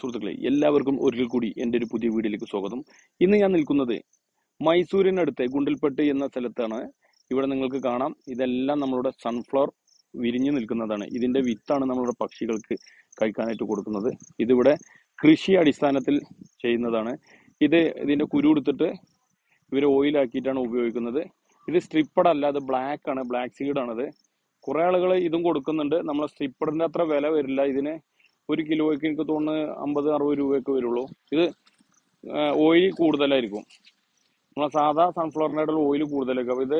സുഹൃത്തുക്കളെ, എല്ലാവർക്കും ഒരിക്കൽ കൂടി എൻ്റെ ഒരു പുതിയ വീഡിയോയിലേക്ക് സ്വാഗതം. ഇന്ന് ഞാൻ നിൽക്കുന്നത് മൈസൂരിനടുത്ത് ഗുണ്ടൽപ്പെട്ട് എന്ന സ്ഥലത്താണ്. ഇവിടെ നിങ്ങൾക്ക് കാണാം, ഇതെല്ലാം നമ്മളുടെ സൺഫ്ലവർ വിരിഞ്ഞു നിൽക്കുന്നതാണ്. ഇതിൻ്റെ വിത്താണ് നമ്മളുടെ പക്ഷികൾക്ക് കഴിക്കാനായിട്ട് കൊടുക്കുന്നത്. ഇതിവിടെ കൃഷി അടിസ്ഥാനത്തിൽ ചെയ്യുന്നതാണ്. ഇതിൻ്റെ കുരു എടുത്തിട്ട് ഇവർ ഓയിലാക്കിയിട്ടാണ് ഉപയോഗിക്കുന്നത്. ഇത് സ്ട്രിപ്പഡ് അല്ലാതെ ബ്ലാക്കാണ്, ബ്ലാക്ക് സീഡാണത്. കുറേ ആളുകൾ ഇതും കൊടുക്കുന്നുണ്ട്. നമ്മൾ സ്ട്രിപ്പഡിൻ്റെ അത്ര വില വരില്ല. ഇതിന് ഒരു കിലോയ്ക്ക് എനിക്ക് തോന്നുന്നു 50-60 രൂപയൊക്കെ വരുള്ളൂ. ഇത് ഓയിൽ കൂടുതലായിരിക്കും, നമ്മളെ സാധാ സൺഫ്ലവറിനായിട്ടുള്ള ഓയിൽ കൂടുതലൊക്കെ. അപ്പോൾ ഇത്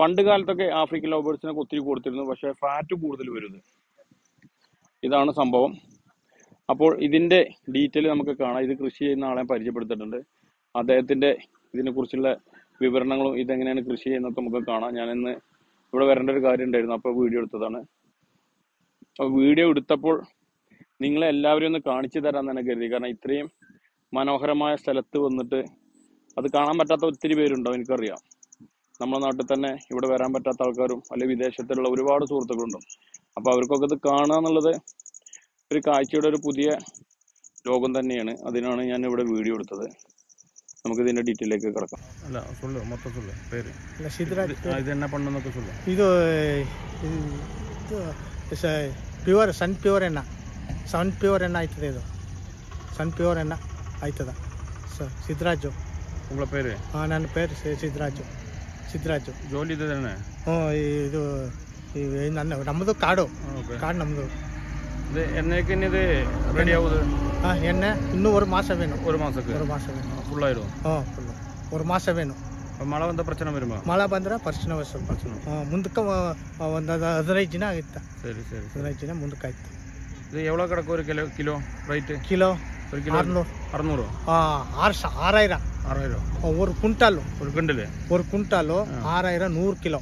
പണ്ട് കാലത്തൊക്കെ ആഫ്രിക്കൻ ലവ്ബേർഡ്സിനൊക്കെ ഒത്തിരി കൊടുത്തിരുന്നു, പക്ഷേ ഫാറ്റ് കൂടുതൽ വരുന്നത്. ഇതാണ് സംഭവം. അപ്പോൾ ഇതിൻ്റെ ഡീറ്റെയിൽ നമുക്ക് കാണാം. ഇത് കൃഷി ചെയ്യുന്ന ആളെ പരിചയപ്പെടുത്തിയിട്ടുണ്ട്. അദ്ദേഹത്തിൻ്റെ ഇതിനെക്കുറിച്ചുള്ള വിവരണങ്ങളും ഇതെങ്ങനെയാണ് കൃഷി ചെയ്യുന്നതൊക്കെ നമുക്ക് കാണാം. ഞാനിന്ന് ഇവിടെ വരേണ്ട ഒരു കാര്യം ഉണ്ടായിരുന്നു, അപ്പോൾ വീഡിയോ എടുത്തതാണ്. വീഡിയോ എടുത്തപ്പോൾ നിങ്ങളെ എല്ലാവരും ഒന്ന് കാണിച്ചു തരാൻ തന്നെ കരുതി. കാരണം ഇത്രയും മനോഹരമായ സ്ഥലത്ത് വന്നിട്ട് അത് കാണാൻ പറ്റാത്ത ഒത്തിരി പേരുണ്ടാവും, എനിക്കറിയാം. നമ്മുടെ നാട്ടിൽ തന്നെ ഇവിടെ വരാൻ പറ്റാത്ത ആൾക്കാരും അല്ലെങ്കിൽ വിദേശത്തുള്ള ഒരുപാട് സുഹൃത്തുക്കളുണ്ടാവും. അപ്പോൾ അവർക്കൊക്കെ ഇത് കാണുക എന്നുള്ളത് ഒരു കാഴ്ചയുടെ ഒരു പുതിയ ലോകം തന്നെയാണ്. അതിനാണ് ഞാൻ ഇവിടെ വീഡിയോ എടുത്തത്. നമുക്ക് ഇതിൻ്റെ ഡീറ്റെയിലേക്ക് കിടക്കാം. അല്ല സുള്ളു, മൊത്തം സുള്ളു പേര് ഇതെന്നെ പണ്ടെന്നൊക്കെ സുള്ളു. ഇത് ಇಸ್ ಪ್ಯೂರ್ ಸನ್ ಪ್ಯೂರ್ ಎಣ್ಣೆ ಆಯ್ತದೆ. ಇದು ಸನ್ ಪ್ಯೂರ್ ಎಣ್ಣೆ ಆಯ್ತದ. ಸಿದ್ದರಾಜು ಉಂಗ್ಳ ಪೇರು? ಹಾಂ, ನನ್ನ ಪೇರು ಸಿದ್ದರಾಜು. ಜೋಲಿ ಇದೆ? ಹ್ಞೂ, ಇದು ನಮ್ಮದು ಕಾಡು ನಮ್ಮದು. ಎಣ್ಣೆಗೆ ರೆಡಿ ಆಗೋದು? ಹಾಂ, ಎಣ್ಣೆ ಇನ್ನೂ ಒಂದು ಮಾಸವೇನು ಫುಲ್ಲಾಯಿರು. ಹಾಂ, ಫುಲ್ಲು ಒಂದು ಮಾಸವೇನು. ಮಳೆ ಬಂದ ಪ್ರಚನೆ ಬರುವ? ಮಳೆ ಬಂದ್ರೆ ಪ್ರಶ್ನೆ ಸ್ವಲ್ಪ ಮುಂದಕ್ಕೆ ಒಂದು 15 ದಿನ ಆಗಿತ್ತು. ಸರಿ ಸರಿ, 15 ದಿನ ಮುಂದಕ್ಕೆ ಆಯ್ತು. ಇದು ಎವಳ ಕಡಕ್ಕೆ ಒಂದು ಕಿಲೋ ರೈಟ್? ಕಿಲೋ 600. ಹಾಂ, 6000. ഒരു കുണ്ടാലോ 6000. 100 കിലോ.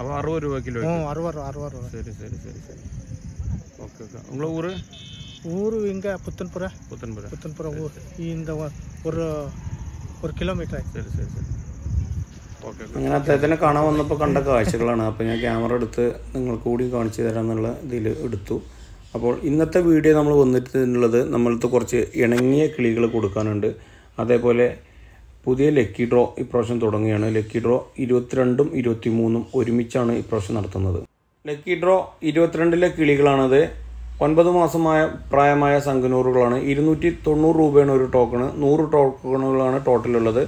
അപ്പോൾ 60 രൂപ കിലോ? ಹ್ಞೂ, 60. ಸರಿ. ಓಕೆ. ಉಂಗ್ಳ ಊರು ಹಿಂಗೆ ಪುತ್ತನ್ಪುರ ಊರು ಹಿಂದೆ ഒരു കിലോമീറ്റർ ആയി. ശരി. ഓക്കെ. അങ്ങനെ അദ്ദേഹത്തിനെ കാണാൻ വന്നപ്പോൾ കണ്ട കാഴ്ചകളാണ്. അപ്പോൾ ഞാൻ ക്യാമറ എടുത്ത് നിങ്ങൾക്ക് കൂടി കാണിച്ചു തരാമെന്നുള്ള ഇതിൽ എടുത്തു. അപ്പോൾ ഇന്നത്തെ വീഡിയോ നമ്മൾ വന്നിട്ടുള്ളത് നമ്മൾക്ക് കുറച്ച് ഇണങ്ങിയ കിളികൾ കൊടുക്കാനുണ്ട്. അതേപോലെ പുതിയ ലക്കി ഡ്രോ ഇപ്രാവശ്യം തുടങ്ങുകയാണ്. ലക്കി ഡ്രോ 22-23 ഒരുമിച്ചാണ് ഇപ്രാവശ്യം നടത്തുന്നത്. Lucky draw 22-ലെ കിളികളാണത്. 9 മാസമായ പ്രായമായ സംഘനൂറുകളാണ്. 290 രൂപയാണ് ഒരു ടോക്കണ്. 100 ടോക്കണുകളാണ് ടോട്ടലുള്ളത്.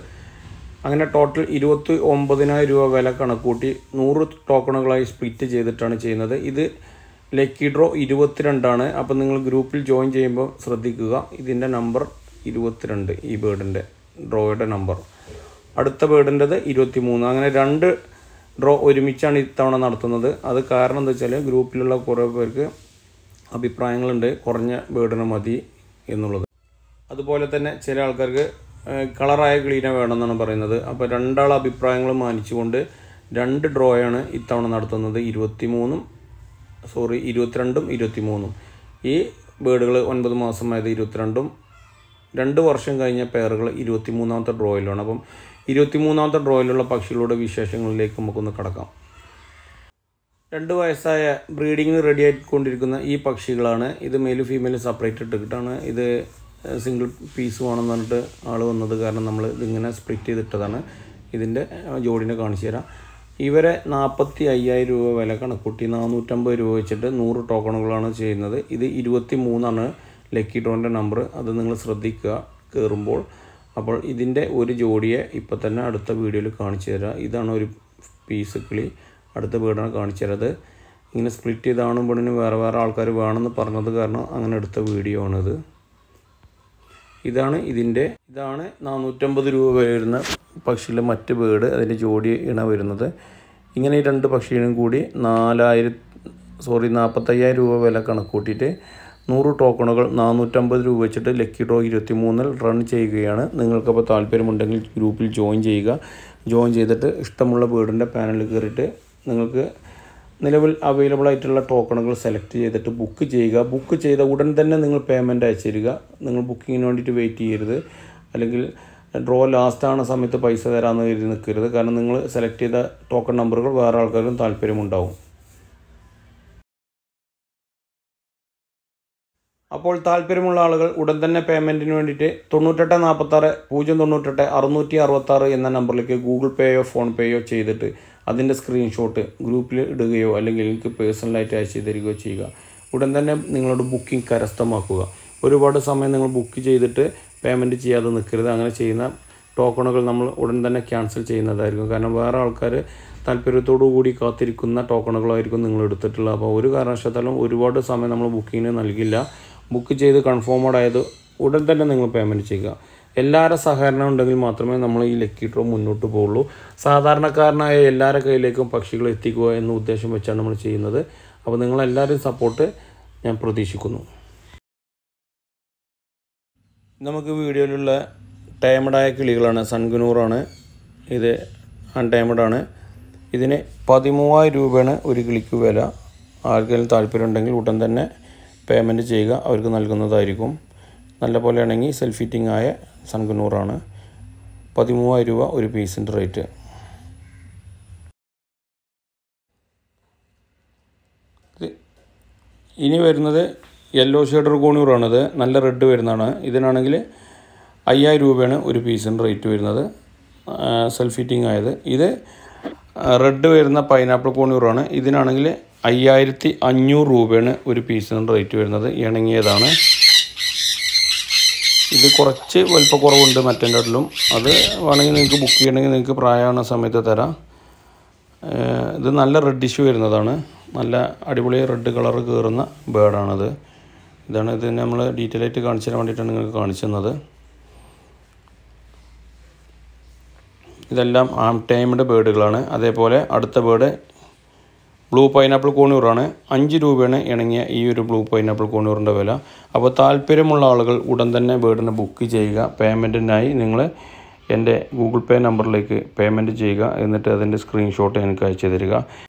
അങ്ങനെ ടോട്ടൽ 29000 രൂപ വില കണക്കൂട്ടി 100 ടോക്കണുകളായി സ്പ്ലിറ്റ് ചെയ്തിട്ടാണ് ചെയ്യുന്നത്. ഇത് ലക്കി ഡ്രോ 22ആണ്. അപ്പോൾ നിങ്ങൾ ഗ്രൂപ്പിൽ ജോയിൻ ചെയ്യുമ്പോൾ ശ്രദ്ധിക്കുക, ഇതിൻ്റെ നമ്പർ 22, ഈ ബേർഡിൻ്റെ ഡ്രോയുടെ നമ്പർ. അടുത്ത ബേർഡിൻ്റെത് 23. അങ്ങനെ 2 ഡ്രോ ഒരുമിച്ചാണ് ഇത്തവണ നടത്തുന്നത്. അത് കാരണം എന്താ വെച്ചാൽ ഗ്രൂപ്പിലുള്ള കുറേ പേർക്ക് അഭിപ്രായങ്ങളുണ്ട് കുറഞ്ഞ ബേർഡിന് മതി എന്നുള്ളത്. അതുപോലെ തന്നെ ചില ആൾക്കാർക്ക് കളറായ ക്ലീന വേണമെന്നാണ് പറയുന്നത്. അപ്പോൾ രണ്ടാൾ അഭിപ്രായങ്ങൾ മാനിച്ചുകൊണ്ട് 2 ഡ്രോയാണ് ഇത്തവണ നടത്തുന്നത്. 22-23. ഈ ബേർഡുകൾ 9 മാസമായത് 22ഉം 2 വർഷം കഴിഞ്ഞ പേറുകൾ 23-ാമത്തെ ഡ്രോയിലാണ്. അപ്പം 23-ാമത്തെ ഡ്രോയിലുള്ള പക്ഷികളുടെ വിശേഷങ്ങളിലേക്ക് നമുക്കൊന്ന് കടക്കാം. 2 വയസ്സായ ബ്രീഡിങ്ങിന് റെഡി ആയിക്കൊണ്ടിരിക്കുന്ന ഈ പക്ഷികളാണ്. ഇത് മെയിൽ ഫീമെയിൽ സെപ്പറേറ്റ് ഇട്ടിട്ടാണ്. ഇത് സിംഗിൾ പീസുമാണെന്ന് പറഞ്ഞിട്ട് ആൾ വന്നത് കാരണം നമ്മൾ ഇതിങ്ങനെ സ്പ്ലിറ്റ് ചെയ്തിട്ടതാണ്. ഇതിൻ്റെ ജോഡിനെ കാണിച്ചു തരാം. ഇവരെ 45,000 രൂപ വില കണക്കൂട്ടി 450 രൂപ വെച്ചിട്ട് 100 ടോക്കണുകളാണ് ചെയ്യുന്നത്. ഇത് 23 ലക്കി ഡ്രോൻ്റെ നമ്പർ. അത് നിങ്ങൾ ശ്രദ്ധിക്കുക കയറുമ്പോൾ. അപ്പോൾ ഇതിൻ്റെ ഒരു ജോഡിയെ ഇപ്പോൾ തന്നെ അടുത്ത വീഡിയോയിൽ കാണിച്ചു തരാം. ഇതാണ് ഒരു പീസ് കിളി. അടുത്ത വീടാണ് കാണിച്ചത്. ഇങ്ങനെ സ്പ്ലിറ്റ് ചെയ്ത് ആണും പെണ്ണിന് വേറെ ആൾക്കാർ വേണമെന്ന് പറഞ്ഞത് കാരണം അങ്ങനെ എടുത്ത വീഡിയോ ആണിത്. ഇതാണ് 450 രൂപ വരുന്ന പക്ഷിയിലെ മറ്റ് ബേർഡ്. അതിൻ്റെ ജോഡി ഇണ വരുന്നത് ഇങ്ങനെ. ഈ 2 പക്ഷികളും കൂടി 45,000 രൂപ വില കണക്കൂട്ടിയിട്ട് 100 ടോക്കണുകൾ 450 രൂപ വെച്ചിട്ട് ലക്കി ഡ്രോ 23-ൽ റൺ ചെയ്യുകയാണ്. നിങ്ങൾക്കപ്പോൾ താല്പര്യമുണ്ടെങ്കിൽ ഗ്രൂപ്പിൽ ജോയിൻ ചെയ്യുക. ജോയിൻ ചെയ്തിട്ട് ഇഷ്ടമുള്ള ബേർഡിൻ്റെ പാനലിൽ കയറിയിട്ട് നിങ്ങൾക്ക് നിലവിൽ അവൈലബിൾ ആയിട്ടുള്ള ടോക്കണുകൾ സെലക്ട് ചെയ്തിട്ട് ബുക്ക് ചെയ്യുക. ബുക്ക് ചെയ്ത ഉടൻ തന്നെ നിങ്ങൾ പേയ്മെൻറ്റ് അയച്ചു തരിക. നിങ്ങൾ ബുക്കിങ്ങിന് വേണ്ടിയിട്ട് വെയിറ്റ് ചെയ്യരുത്. അല്ലെങ്കിൽ ഡ്രോ ലാസ്റ്റ് ആവുന്ന സമയത്ത് പൈസ തരാമെന്ന് കരുതി നിൽക്കരുത്. കാരണം നിങ്ങൾ സെലക്ട് ചെയ്ത ടോക്കൺ നമ്പറുകൾ വേറെ ആൾക്കാർക്കും താല്പര്യമുണ്ടാവും. അപ്പോൾ താൽപര്യമുള്ള ആളുകൾ ഉടൻ തന്നെ പേയ്മെൻറ്റിന് വേണ്ടിയിട്ട് 9846 എന്ന നമ്പറിലേക്ക് ഗൂഗിൾ പേയോ ഫോൺ പേയോ ചെയ്തിട്ട് അതിൻ്റെ സ്ക്രീൻഷോട്ട് ഗ്രൂപ്പിൽ ഇടുകയോ അല്ലെങ്കിൽ എനിക്ക് പേഴ്സണലായിട്ട് അയച്ചു തരികയോ ചെയ്യുക. ഉടൻ തന്നെ നിങ്ങളുടെ ബുക്കിംഗ് കരസ്ഥമാക്കുക. ഒരുപാട് സമയം നിങ്ങൾ ബുക്ക് ചെയ്തിട്ട് പേയ്മെൻറ്റ് ചെയ്യാതെ നിൽക്കരുത്. അങ്ങനെ ചെയ്യുന്ന ടോക്കണുകൾ നമ്മൾ ഉടൻ തന്നെ ക്യാൻസൽ ചെയ്യുന്നതായിരിക്കും. കാരണം വേറെ ആൾക്കാർ താല്പര്യത്തോടു കൂടി കാത്തിരിക്കുന്ന ടോക്കണുകളായിരിക്കും നിങ്ങൾ എടുത്തിട്ടുള്ളത്. അപ്പോൾ ഒരു കാരണവശാലും ഒരുപാട് സമയം നമ്മൾ ബുക്കിങ്ങിന് നൽകില്ല. ബുക്ക് ചെയ്ത് കൺഫേംഡ് ആയത് ഉടൻ തന്നെ നിങ്ങൾ പേയ്മെൻറ്റ് ചെയ്യുക. എല്ലാവരുടെ സഹകരണം ഉണ്ടെങ്കിൽ മാത്രമേ നമ്മൾ ഈ ലക്കി ഡ്രോ മുന്നോട്ട് പോവുള്ളൂ. സാധാരണക്കാരനായ എല്ലാവരുടെ കയ്യിലേക്കും പക്ഷികൾ എത്തിക്കുക എന്ന ഉദ്ദേശം വെച്ചാണ് നമ്മൾ ചെയ്യുന്നത്. അപ്പോൾ നിങ്ങളെല്ലാവരും സപ്പോർട്ട് ഞാൻ പ്രതീക്ഷിക്കുന്നു. നമുക്ക് വീഡിയോയിലുള്ള ടൈമഡായ കിളികളാണ്, സൺകുനൂറാണ്. ഇത് അൺടൈമഡാണ്. ഇതിന് 13,000 രൂപയാണ് ഒരു കിളിക്ക് വില. ആർക്കെങ്കിലും താല്പര്യം ഉണ്ടെങ്കിൽ ഉടൻ തന്നെ പേയ്മെൻറ്റ് ചെയ്യുക, അവർക്ക് നൽകുന്നതായിരിക്കും. നല്ല പോലെയാണെങ്കിൽ സെൽഫ് ഫിറ്റിംഗ് ആയ സൺകുനൂറാണ്. 13,000 രൂപ ഒരു പീസിൻ്റെ റേറ്റ്. ഇനി വരുന്നത് യെല്ലോ ഷെയ്ഡർ കോണൂറാണിത്. നല്ല റെഡ് വരുന്നതാണ്. ഇതിനാണെങ്കിൽ 5,000 രൂപയാണ് ഒരു പീസിൻ്റെ റേറ്റ് വരുന്നത്, സെൽഫ് ഫിറ്റിംഗ് ആയത്. ഇത് റെഡ് വരുന്ന പൈനാപ്പിൾ കോണൂറാണ്. ഇതിനാണെങ്കിൽ 5,500 രൂപയാണ് ഒരു പീസിന് റേറ്റ് വരുന്നത്. ഇണങ്ങിയതാണ് ഇത്. കുറച്ച് വലിപ്പക്കുറവുണ്ട് മറ്റേൻ്റെ ഇടയിലും. അത് വേണമെങ്കിൽ നിങ്ങൾക്ക് ബുക്ക് ചെയ്യണമെങ്കിൽ നിങ്ങൾക്ക് പ്രായമാകുന്ന സമയത്ത് തരാം. ഇത് നല്ല റെഡിഷ് വരുന്നതാണ്. നല്ല അടിപൊളി റെഡ് കളർ കയറുന്ന ബേഡാണത്. ഇതാണ് ഇതിന് നമ്മൾ ഡീറ്റെയിൽ ആയിട്ട് കാണിച്ചു തരാൻ വേണ്ടിയിട്ടാണ് നിങ്ങൾക്ക് കാണിച്ചു തന്നത്. ഇതെല്ലാം ആം ടൈമിൻ്റെ ബേഡുകളാണ്. അതേപോലെ അടുത്ത ബേഡ് ബ്ലൂ പൈനാപ്പിൾ കോണൂറാണ്. 5 രൂപയാണ് ഇണങ്ങിയ ഈ ഒരു ബ്ലൂ പൈനാപ്പിൾ കോണൂറിൻ്റെ വില. അപ്പോൾ താല്പര്യമുള്ള ആളുകൾ ഉടൻ തന്നെ ബേഡിനെ ബുക്ക് ചെയ്യുക. പേയ്മെൻറ്റിനായി നിങ്ങൾ എൻ്റെ ഗൂഗിൾ പേ നമ്പറിലേക്ക് പേയ്മെൻറ്റ് ചെയ്യുക. എന്നിട്ട് അതിൻ്റെ സ്ക്രീൻഷോട്ട് എനിക്ക് അയച്ചു തരിക.